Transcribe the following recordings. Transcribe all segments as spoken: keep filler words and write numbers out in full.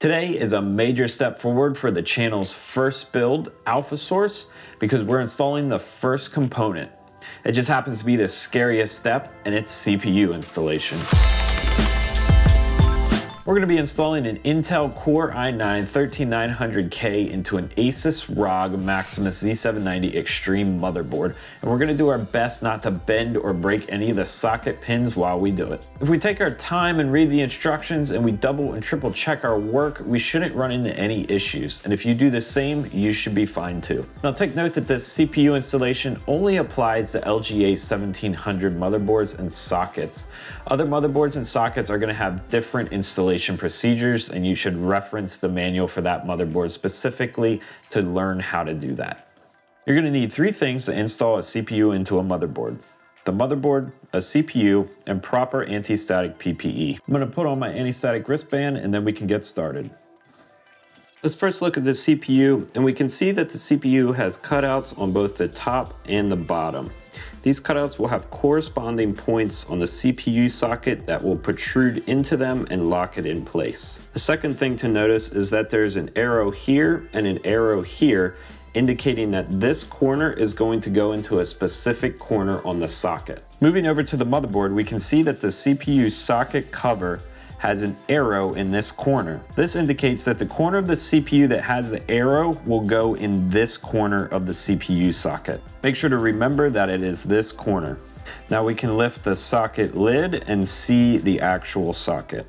Today is a major step forward for the channel's first build, Alpha Source, because we're installing the first component. It just happens to be the scariest step, and it's C P U installation. We're going to be installing an Intel Core i nine thirteen nine hundred K into an Asus R O G Maximus Z seven ninety Extreme motherboard, and we're going to do our best not to bend or break any of the socket pins while we do it. If we take our time and read the instructions and we double and triple check our work, we shouldn't run into any issues, and if you do the same, you should be fine too. Now take note that this C P U installation only applies to L G A seventeen hundred motherboards and sockets. Other motherboards and sockets are going to have different installations procedures, and you should reference the manual for that motherboard specifically to learn how to do that. You're going to need three things to install a C P U into a motherboard: the motherboard, a C P U, and proper anti-static P P E. I'm going to put on my anti-static wristband and then we can get started. Let's first look at the C P U, and we can see that the C P U has cutouts on both the top and the bottom. These cutouts will have corresponding points on the C P U socket that will protrude into them and lock it in place. The second thing to notice is that there's an arrow here and an arrow here, indicating that this corner is going to go into a specific corner on the socket. Moving over to the motherboard, we can see that the C P U socket cover has an arrow in this corner. This indicates that the corner of the C P U that has the arrow will go in this corner of the C P U socket. Make sure to remember that it is this corner. Now we can lift the socket lid and see the actual socket.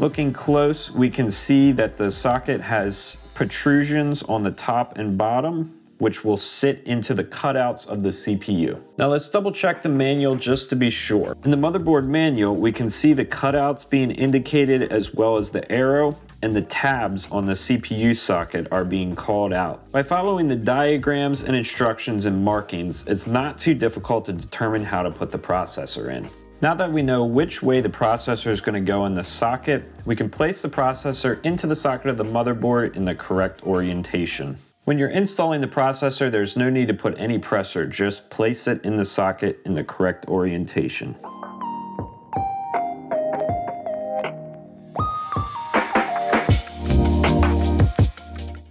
Looking close, we can see that the socket has protrusions on the top and bottom, which will sit into the cutouts of the C P U. Now let's double check the manual just to be sure. In the motherboard manual, we can see the cutouts being indicated, as well as the arrow, and the tabs on the C P U socket are being called out. By following the diagrams and instructions and markings, it's not too difficult to determine how to put the processor in. Now that we know which way the processor is going to go in the socket, we can place the processor into the socket of the motherboard in the correct orientation. When you're installing the processor, there's no need to put any pressure, just place it in the socket in the correct orientation.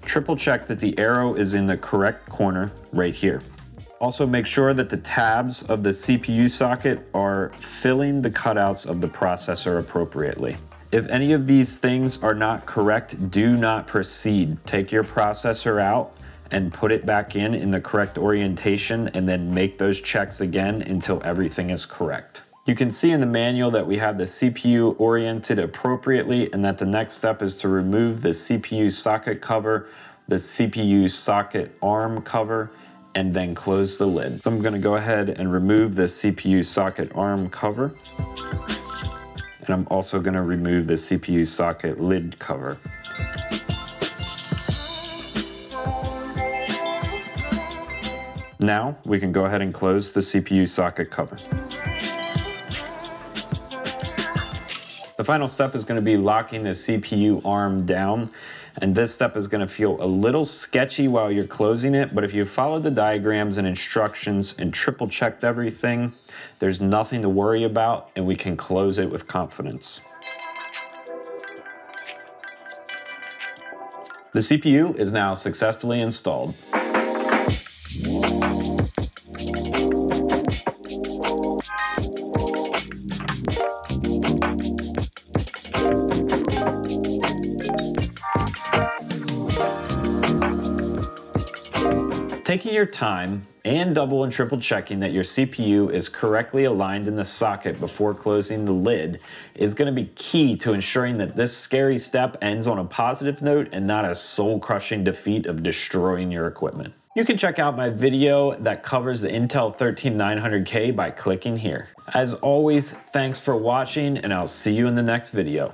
Triple check that the arrow is in the correct corner right here. Also make sure that the tabs of the C P U socket are filling the cutouts of the processor appropriately. If any of these things are not correct, do not proceed. Take your processor out and put it back in in the correct orientation, and then make those checks again until everything is correct. You can see in the manual that we have the C P U oriented appropriately, and that the next step is to remove the C P U socket cover, the C P U socket arm cover, and then close the lid. So I'm going to go ahead and remove the C P U socket arm cover. And I'm also going to remove the C P U socket lid cover. Now we can go ahead and close the C P U socket cover. The final step is going to be locking the C P U arm down, and this step is going to feel a little sketchy while you're closing it, but if you followed the diagrams and instructions and triple checked everything, there's nothing to worry about, and we can close it with confidence. The C P U is now successfully installed. Taking your time and double and triple checking that your C P U is correctly aligned in the socket before closing the lid is going to be key to ensuring that this scary step ends on a positive note and not a soul-crushing defeat of destroying your equipment. You can check out my video that covers the Intel thirteen nine hundred K by clicking here. As always, thanks for watching, and I'll see you in the next video.